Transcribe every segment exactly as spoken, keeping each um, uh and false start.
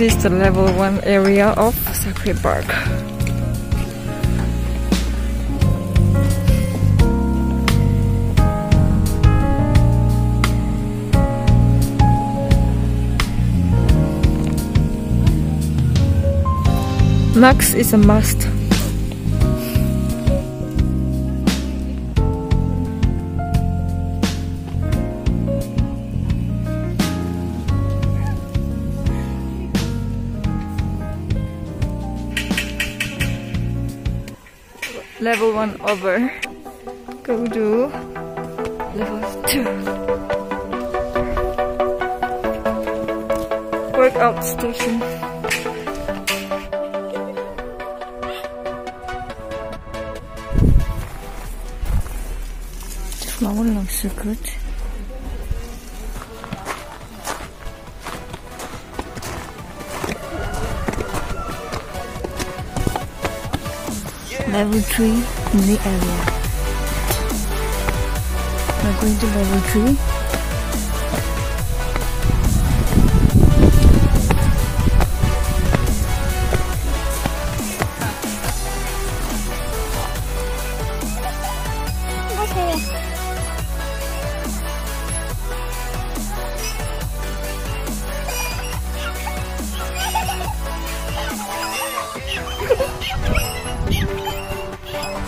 this is the level one area of Sakhire Park. Max is a must. Level one over, go to level two. Workout station. The flower looks so good. Level three in the area. We're going to level three.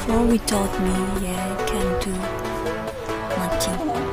Mommy taught me, yeah, I can do nothing.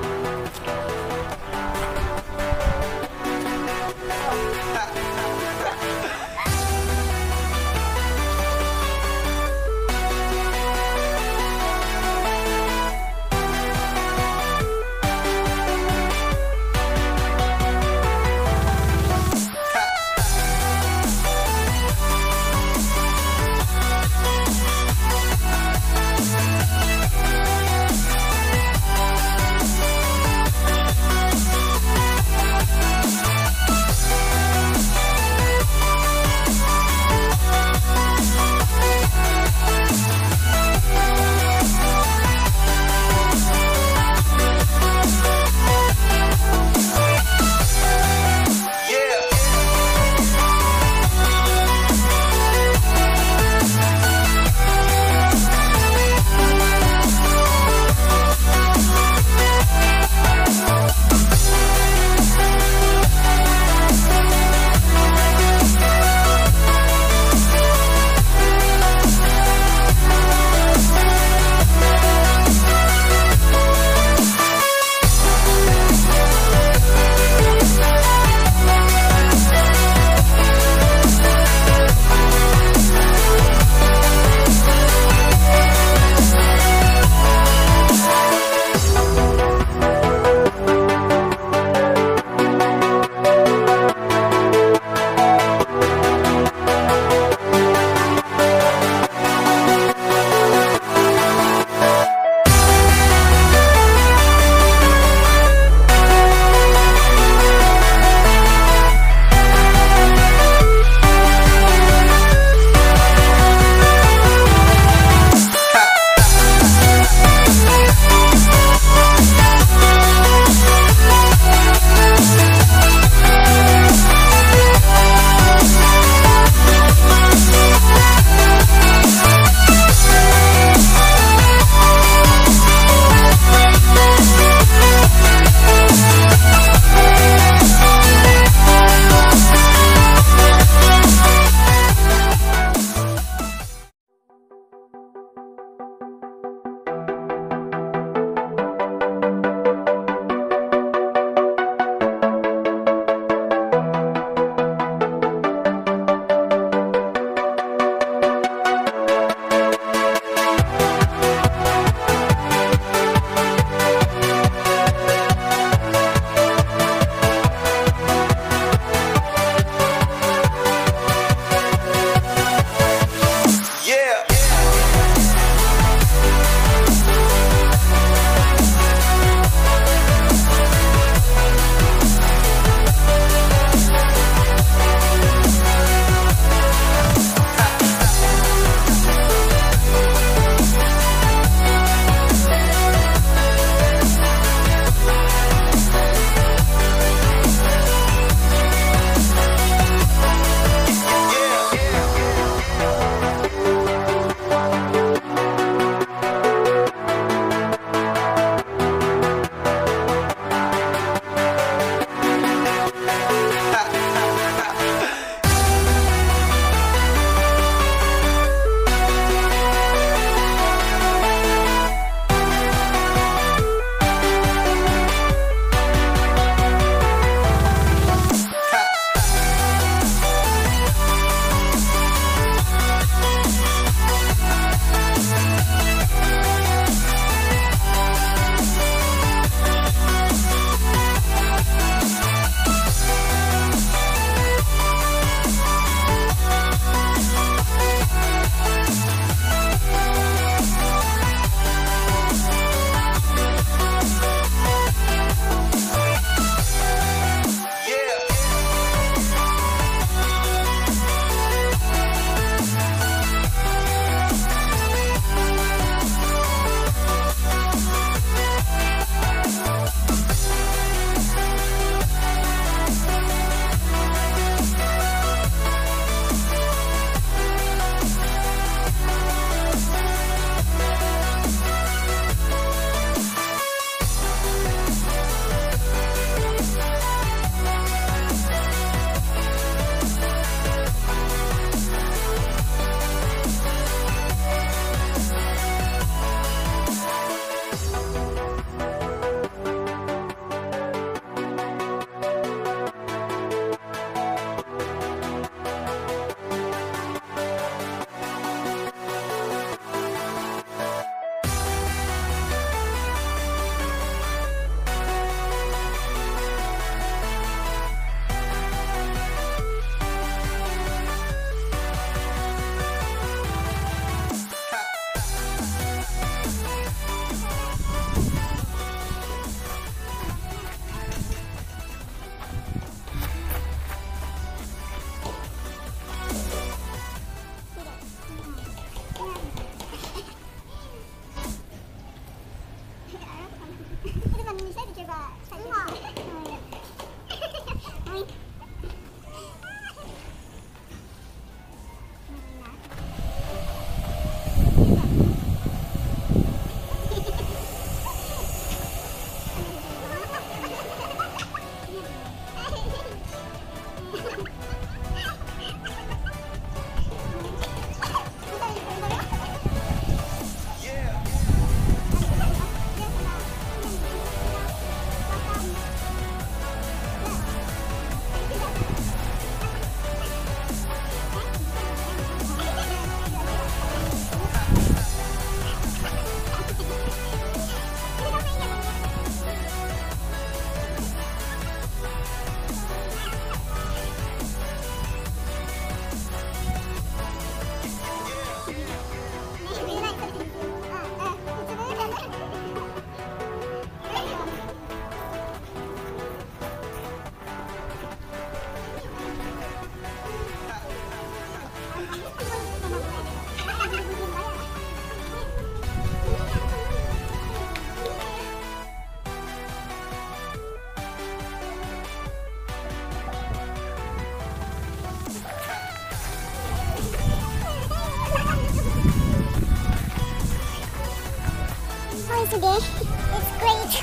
once again. It's great.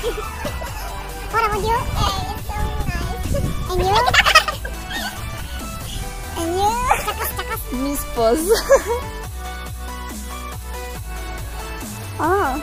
What about you? Yeah, it's so nice. And you? And you? Miss pose. Oh.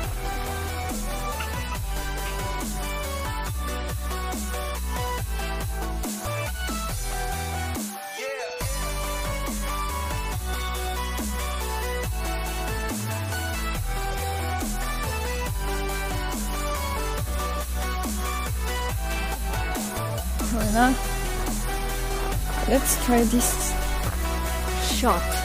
Let's try this shot.